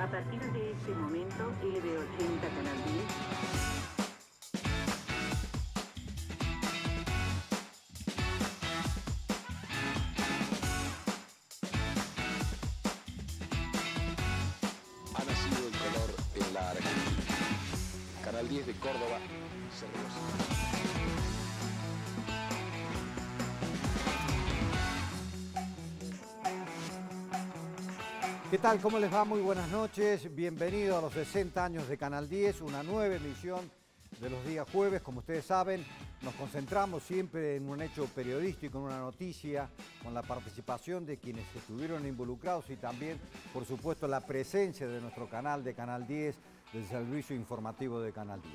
A partir de este momento, LV80 Canal 10. Canal 10 de Córdoba, Cerros. ¿Qué tal? ¿Cómo les va? Muy buenas noches. Bienvenido a los 60 años de Canal 10, una nueva emisión de los días jueves. Como ustedes saben, nos concentramos siempre en un hecho periodístico, en una noticia, con la participación de quienes estuvieron involucrados y también, por supuesto, la presencia de nuestro canal, de Canal 10, del servicio informativo de Canal 10.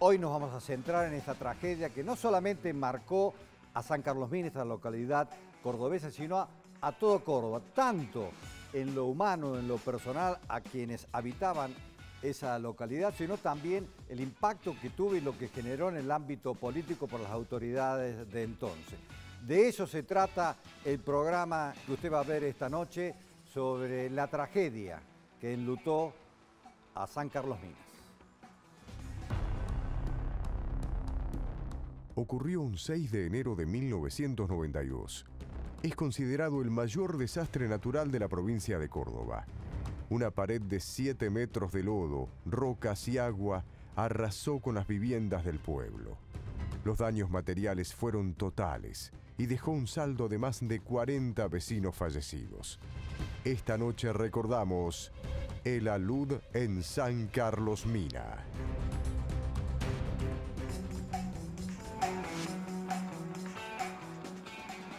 Hoy nos vamos a centrar en esta tragedia que no solamente marcó a San Carlos Minas, la localidad cordobesa, sino a todo Córdoba, tanto en lo humano, en lo personal, a quienes habitaban esa localidad, sino también el impacto que tuvo y lo que generó en el ámbito político por las autoridades de entonces. De eso se trata el programa que usted va a ver esta noche sobre la tragedia que enlutó a San Carlos Minas. Ocurrió un 6 de enero de 1992. Es considerado el mayor desastre natural de la provincia de Córdoba. Una pared de 7 metros de lodo, rocas y agua arrasó con las viviendas del pueblo. Los daños materiales fueron totales y dejó un saldo de más de 40 vecinos fallecidos. Esta noche recordamos el alud en San Carlos Minas.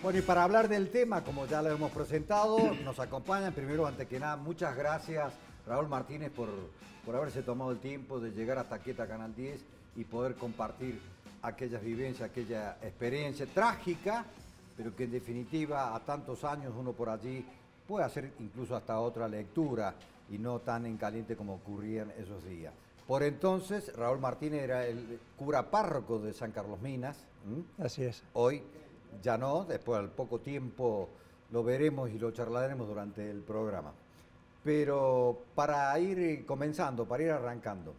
Bueno, y para hablar del tema, como ya lo hemos presentado, nos acompañan primero, antes que nada, muchas gracias Raúl Martínez por haberse tomado el tiempo de llegar hasta aquí, a Canal 10, y poder compartir aquellas vivencias, aquella experiencia trágica, pero que en definitiva a tantos años uno por allí puede hacer incluso hasta otra lectura y no tan en caliente como ocurrían esos días. Por entonces, Raúl Martínez era el cura párroco de San Carlos Minas. Así es. Hoy ya no, después al poco tiempo lo veremos y lo charlaremos durante el programa. Pero para ir comenzando, para ir arrancando,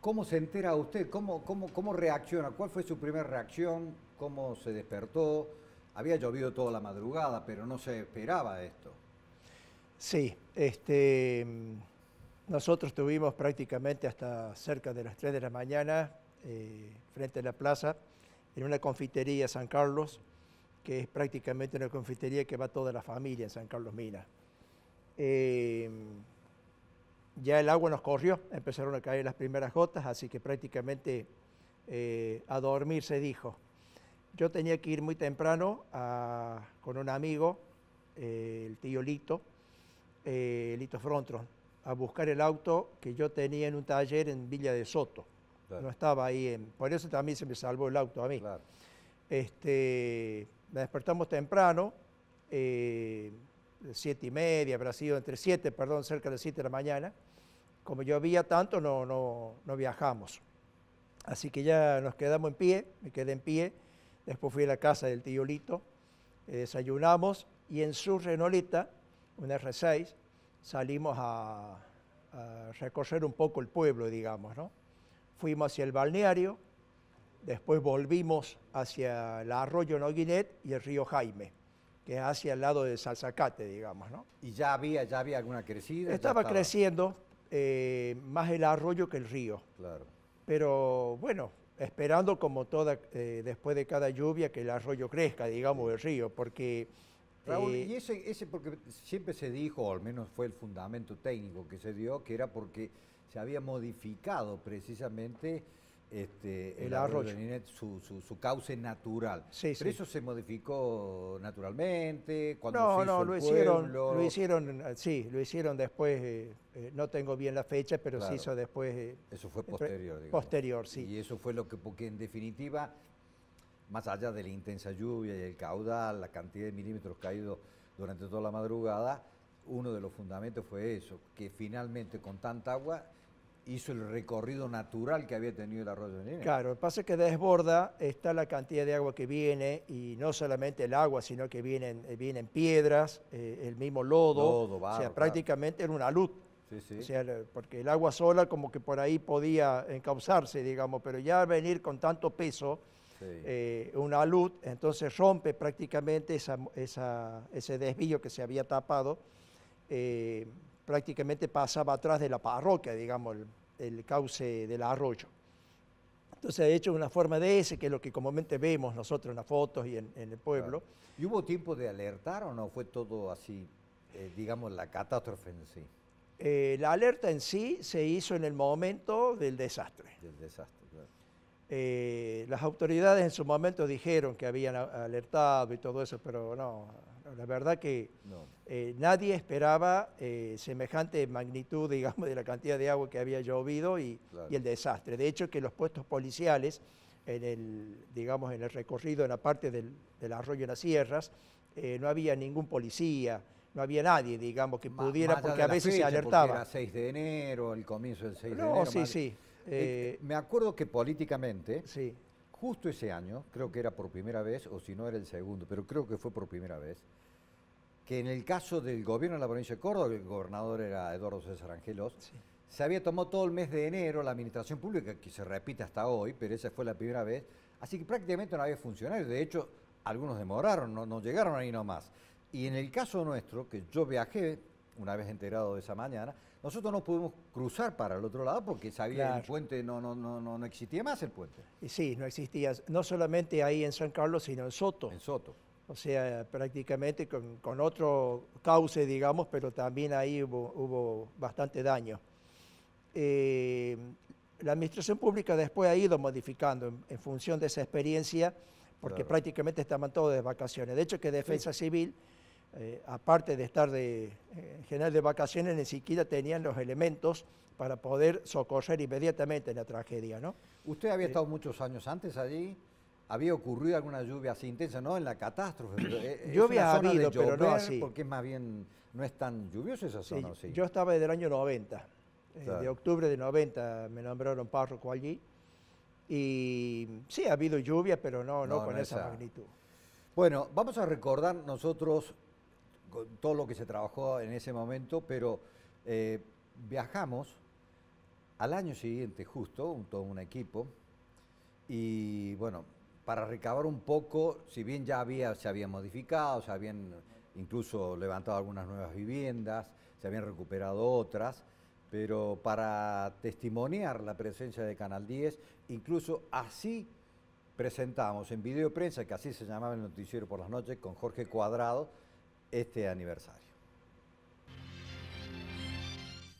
¿cómo se entera usted? ¿Cómo reacciona? ¿Cuál fue su primera reacción? ¿Cómo se despertó? Había llovido toda la madrugada, pero no se esperaba esto. Sí, nosotros tuvimos prácticamente hasta cerca de las 3 de la mañana frente a la plaza, en una confitería San Carlos, que es prácticamente una confitería que va toda la familia en San Carlos Minas. Ya el agua nos corrió, empezaron a caer las primeras gotas, así que prácticamente a dormir se dijo. Yo tenía que ir muy temprano con un amigo, el tío Lito, Lito Frontron, a buscar el auto que yo tenía en un taller en Villa de Soto. Claro. No estaba ahí, por eso también se me salvó el auto a mí. Claro. Me despertamos temprano, 7:30, habrá sido cerca de las 7 de la mañana. Como llovía tanto, no viajamos. Así que ya nos quedamos en pie, me quedé en pie. Después fui a la casa del tío Lito, desayunamos y en su Renoleta, una R6, salimos a recorrer un poco el pueblo, digamos, ¿no? Fuimos hacia el balneario, después volvimos hacia el arroyo Noguinet y el río Jaime, que es hacia el lado de Salsacate, digamos, ¿no? ¿Y ya había alguna crecida? Estaba creciendo más el arroyo que el río. Claro. Pero bueno, esperando como toda, después de cada lluvia, que el arroyo crezca, digamos, el río, porque... Raúl, y ese porque siempre se dijo, o al menos fue el fundamento técnico que se dio, que era porque se había modificado precisamente el arroyo Noguinet, su cauce natural. Sí, pero sí. Eso se modificó naturalmente, cuando lo hicieron después, no tengo bien la fecha, pero claro, se hizo después. Eso fue posterior, digamos. Posterior, sí. Y eso fue lo que, porque en definitiva, más allá de la intensa lluvia y el caudal, la cantidad de milímetros caídos durante toda la madrugada, uno de los fundamentos fue eso, que finalmente con tanta agua hizo el recorrido natural que había tenido el arroyo Noguinet. Claro, lo que pasa es que desborda, está la cantidad de agua que viene, y no solamente el agua, sino que vienen piedras, el mismo lodo, barro, o sea, prácticamente era una luz. Sí, sí. O sea, porque el agua sola como que por ahí podía encauzarse, digamos, pero ya venir con tanto peso, sí, una alud, entonces rompe prácticamente ese desvío que se había tapado, prácticamente pasaba atrás de la parroquia, digamos, el cauce del arroyo. Entonces, de hecho, una forma de ese, que es lo que comúnmente vemos nosotros en las fotos y en el pueblo. Claro. ¿Y hubo tiempo de alertar o no? ¿Fue todo así, digamos, la catástrofe en sí? La alerta en sí se hizo en el momento del desastre. Del desastre, claro. Las autoridades en su momento dijeron que habían alertado y todo eso, pero no, la verdad que no. Nadie esperaba semejante magnitud, digamos, de la cantidad de agua que había llovido y, claro, y el desastre. De hecho, que los puestos policiales, digamos, en el recorrido, en la parte del arroyo en las sierras, no había ningún policía. No había nadie, digamos, que pudiera, porque a veces se alertaba. Era 6 de enero, el comienzo del 6 de enero. No, sí, sí. Me acuerdo que políticamente, sí, justo ese año, creo que era por primera vez, o si no era el segundo, pero creo que fue por primera vez, que en el caso del gobierno de la provincia de Córdoba, el gobernador era Eduardo César Ángelos, sí, se había tomado todo el mes de enero la administración pública, que se repite hasta hoy, pero esa fue la primera vez, así que prácticamente no había funcionarios, de hecho, algunos demoraron, no llegaron ahí nomás. Y en el caso nuestro, que yo viajé, una vez enterado de esa mañana, nosotros no pudimos cruzar para el otro lado porque sabía, claro, el puente, no existía más el puente. Y sí, no existía, no solamente ahí en San Carlos, sino en Soto. En Soto. O sea, prácticamente con otro cauce, digamos, pero también ahí hubo bastante daño. La administración pública después ha ido modificando en función de esa experiencia, porque, claro, prácticamente estaban todos de vacaciones. De hecho, que Defensa, sí, Civil... aparte de estar en general de vacaciones, ni siquiera tenían los elementos para poder socorrer inmediatamente la tragedia, ¿no? Usted había estado muchos años antes allí, había ocurrido alguna lluvia así intensa, ¿no? En la catástrofe. Lluvia ha habido, pero no así. Porque es más bien, no es tan lluviosa esa zona, sí, ¿sí? Yo estaba desde el año 90, claro, de octubre de 90 me nombraron párroco allí, y sí ha habido lluvia, pero no con esa magnitud. Bueno, vamos a recordar nosotros todo lo que se trabajó en ese momento, pero viajamos al año siguiente justo, todo un equipo, y bueno, para recabar un poco, si bien ya se habían modificado, se habían incluso levantado algunas nuevas viviendas, se habían recuperado otras, pero para testimoniar la presencia de Canal 10, incluso así presentamos en videoprensa, que así se llamaba el noticiero por las noches, con Jorge Cuadrado, este aniversario.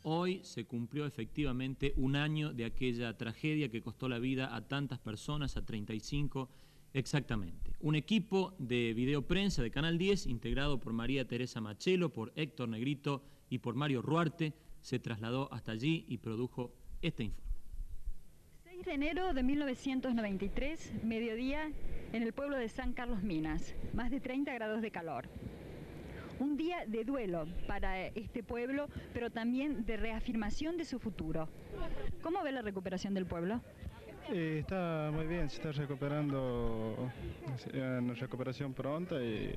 Hoy se cumplió efectivamente un año de aquella tragedia que costó la vida a tantas personas, a 35 exactamente. Un equipo de videoprensa de Canal 10, integrado por María Teresa Machelo, por Héctor Negrito y por Mario Ruarte, se trasladó hasta allí y produjo este informe. 6 de enero de 1993, mediodía, en el pueblo de San Carlos Minas, más de 30 grados de calor. Un día de duelo para este pueblo, pero también de reafirmación de su futuro. ¿Cómo ve la recuperación del pueblo? Está muy bien, se está recuperando, una recuperación pronta y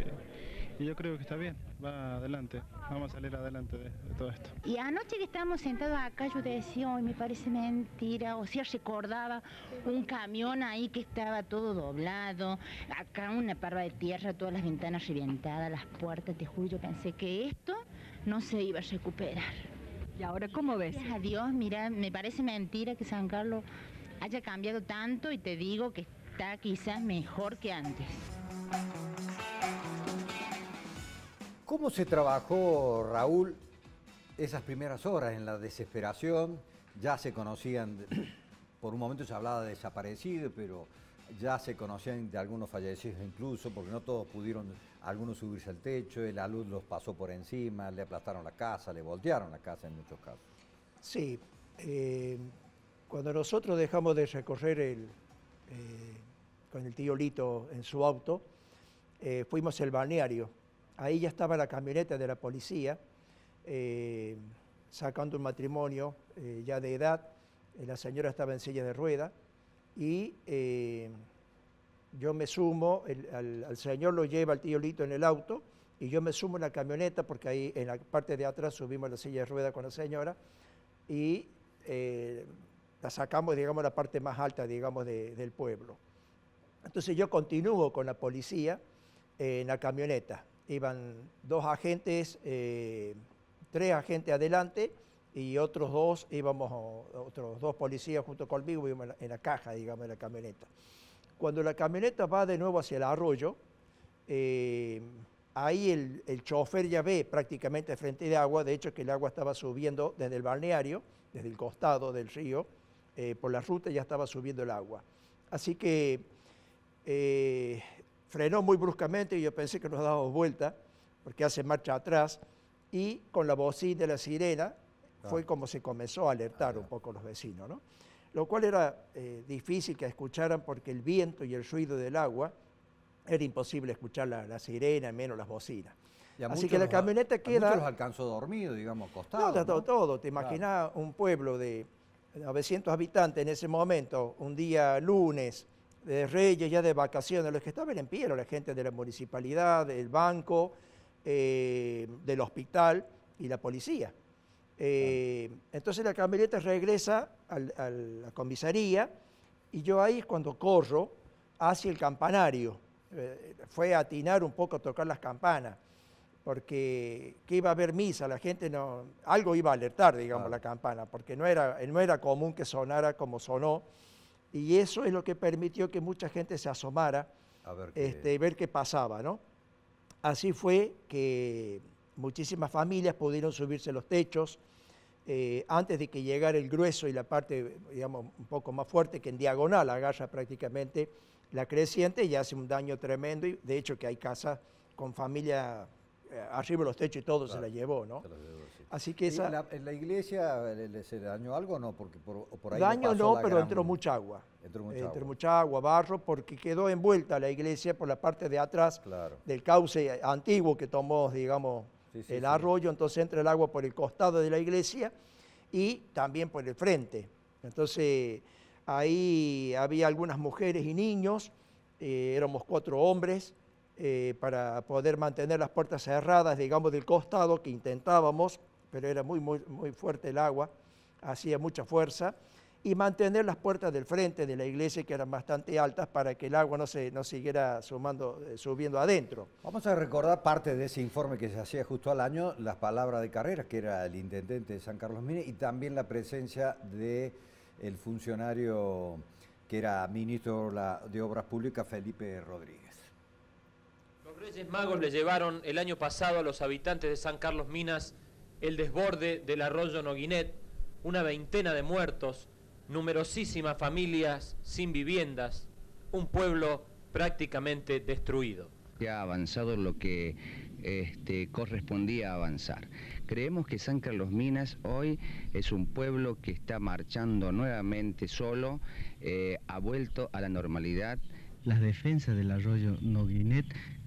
yo creo que está bien, va adelante, vamos a salir adelante de todo esto. Y anoche que estábamos sentados acá yo te decía, hoy me parece mentira, o sea, recordaba un camión ahí que estaba todo doblado, acá una parva de tierra, todas las ventanas revientadas, las puertas, te juro, yo pensé que esto no se iba a recuperar. ¿Y ahora cómo ves? Gracias a Dios, mira, me parece mentira que San Carlos haya cambiado tanto y te digo que está quizás mejor que antes. ¿Cómo se trabajó, Raúl, esas primeras horas en la desesperación? Ya se conocían, por un momento se hablaba de desaparecidos, pero ya se conocían de algunos fallecidos incluso, porque no todos pudieron, algunos subirse al techo, la luz los pasó por encima, le aplastaron la casa, le voltearon la casa en muchos casos. Sí, cuando nosotros dejamos de recorrer con el tío Lito en su auto, fuimos al balneario. Ahí ya estaba la camioneta de la policía, sacando un matrimonio ya de edad, la señora estaba en silla de rueda y yo me sumo, al señor lo lleva el tío Lito en el auto y yo me sumo en la camioneta porque ahí en la parte de atrás subimos la silla de rueda con la señora y la sacamos, digamos, la parte más alta, digamos, del pueblo. Entonces yo continúo con la policía en la camioneta. Iban dos agentes, tres agentes adelante y otros dos policías junto conmigo íbamos en la caja, digamos, de la camioneta. Cuando la camioneta va de nuevo hacia el arroyo, ahí el chofer ya ve prácticamente frente de agua, de hecho que el agua estaba subiendo desde el balneario, desde el costado del río, por la ruta ya estaba subiendo el agua. Así que frenó muy bruscamente y yo pensé que nos dábamos vuelta, porque hace marcha atrás, y con la bocina de la sirena fue como se comenzó a alertar un poco los vecinos, ¿no? Lo cual era difícil que escucharan porque el viento y el ruido del agua era imposible escuchar la sirena, menos las bocinas. Así que la camioneta queda... Muchos los alcanzó dormido, digamos, acostado. No, todo. Te imaginás un pueblo de 900 habitantes en ese momento, un día lunes, de Reyes, ya de vacaciones, los que estaban en pie eran la gente de la municipalidad, del banco, del hospital y la policía. Entonces la camioneta regresa a la comisaría y yo ahí cuando corro hacia el campanario, fue a atinar un poco a tocar las campanas, porque que iba a haber misa, la gente no, algo iba a alertar, digamos, la campana, porque no era común que sonara como sonó, y eso es lo que permitió que mucha gente se asomara a ver ver qué pasaba, ¿no? Así fue que muchísimas familias pudieron subirse los techos antes de que llegara el grueso y la parte, digamos, un poco más fuerte, que en diagonal agarra prácticamente la creciente y hace un daño tremendo. Y de hecho que hay casas con familia arriba de los techos y todo se la llevó, ¿no? Se la llevó, sí. Así que esa... ¿En la iglesia se dañó algo o no? Porque por ahí daño no, pero entró mucha agua. Entró mucha agua, barro, porque quedó envuelta la iglesia por la parte de atrás del cauce antiguo que tomó, digamos, el arroyo, entonces entra el agua por el costado de la iglesia y también por el frente. Entonces ahí había algunas mujeres y niños, éramos 4 hombres, para poder mantener las puertas cerradas, digamos, del costado, que intentábamos, pero era muy fuerte el agua, hacía mucha fuerza, y mantener las puertas del frente de la iglesia, que eran bastante altas, para que el agua no siguiera subiendo adentro. Vamos a recordar parte de ese informe que se hacía justo al año, las palabras de Carreras, que era el intendente de San Carlos Minas, y también la presencia del funcionario que era ministro de Obras Públicas, Felipe Rodríguez. Los Reyes Magos le llevaron el año pasado a los habitantes de San Carlos Minas el desborde del arroyo Noguinet, una veintena de muertos, numerosísimas familias sin viviendas, un pueblo prácticamente destruido. Ha avanzado lo que correspondía avanzar. Creemos que San Carlos Minas hoy es un pueblo que está marchando nuevamente solo, ha vuelto a la normalidad. Las defensas del arroyo Noguinet,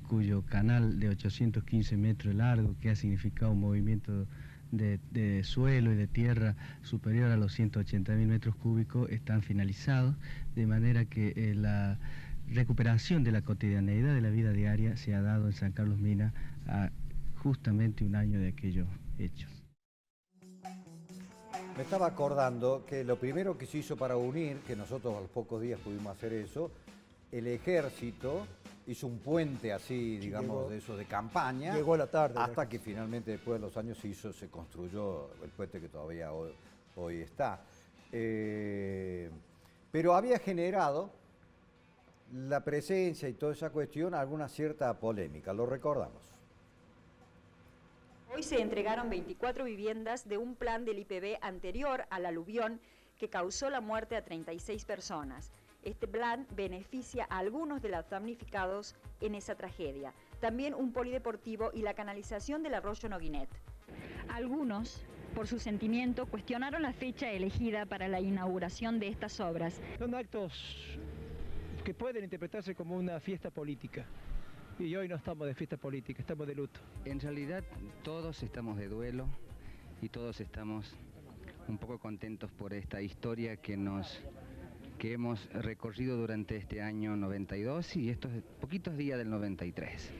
cuyo canal de 815 metros largo, que ha significado un movimiento de suelo y de tierra superior a los 180.000 metros cúbicos, están finalizados, de manera que la recuperación de la cotidianeidad de la vida diaria se ha dado en San Carlos Minas a justamente un año de aquellos hechos. Me estaba acordando que lo primero que se hizo para unir, que nosotros a los pocos días pudimos hacer eso, el ejército hizo un puente así, digamos, llegó, de eso de campaña. Llegó a la tarde. Hasta que finalmente después de los años se construyó el puente que todavía hoy está. Pero había generado la presencia y toda esa cuestión alguna cierta polémica, lo recordamos. Hoy se entregaron 24 viviendas de un plan del IPB anterior al aluvión que causó la muerte a 36 personas. Este plan beneficia a algunos de los damnificados en esa tragedia. También un polideportivo y la canalización del arroyo Noguinet. Algunos, por su sentimiento, cuestionaron la fecha elegida para la inauguración de estas obras. Son actos que pueden interpretarse como una fiesta política. Y hoy no estamos de fiesta política, estamos de luto. En realidad todos estamos de duelo y todos estamos un poco contentos por esta historia que hemos recorrido durante este año 92 y estos poquitos días del 93.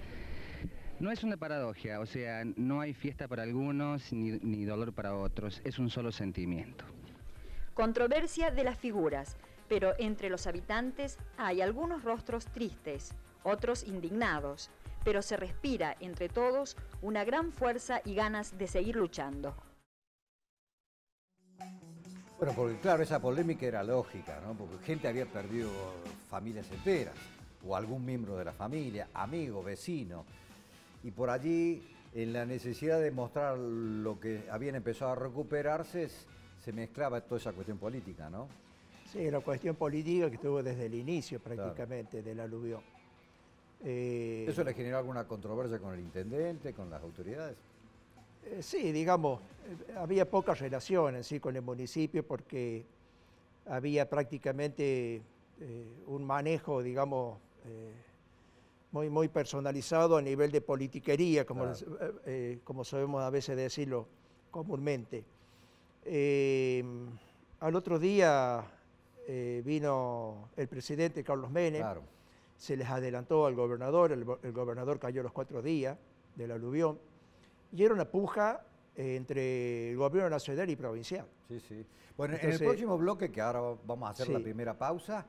No es una paradoja, o sea, no hay fiesta para algunos ni dolor para otros, es un solo sentimiento. Controversia de las figuras, pero entre los habitantes hay algunos rostros tristes, otros indignados, pero se respira entre todos una gran fuerza y ganas de seguir luchando. Bueno, porque claro, esa polémica era lógica, ¿no? Porque gente había perdido familias enteras, o algún miembro de la familia, amigo, vecino. Y por allí, en la necesidad de mostrar lo que habían empezado a recuperarse, se mezclaba toda esa cuestión política, ¿no? Sí, la cuestión política que estuvo desde el inicio prácticamente, claro, del aluvión. ¿Eso le generó alguna controversia con el intendente, con las autoridades? Sí, digamos, había pocas relaciones, ¿sí?, con el municipio, porque había prácticamente un manejo, digamos, muy personalizado a nivel de politiquería, como, claro, como sabemos a veces decirlo comúnmente. Al otro día vino el presidente Carlos Menem, claro, se les adelantó al gobernador, el gobernador cayó los 4 días del aluvión, y era una puja entre el gobierno nacional y provincial. Sí, sí. Bueno, entonces, en el próximo bloque, que ahora vamos a hacer, sí, la primera pausa,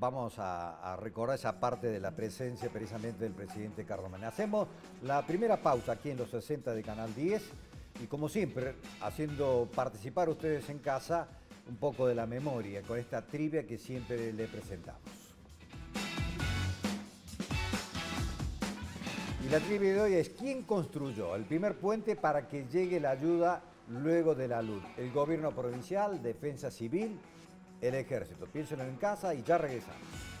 vamos a recordar esa parte de la presencia precisamente del presidente Carlos Menem. Hacemos la primera pausa aquí en los 60 de Canal 10 y, como siempre, haciendo participar ustedes en casa un poco de la memoria con esta trivia que siempre le presentamos. Y la trivia de hoy es: ¿quién construyó el primer puente para que llegue la ayuda luego de la luz? ¿El gobierno provincial, Defensa Civil, el ejército? Piénsenlo en casa y ya regresamos.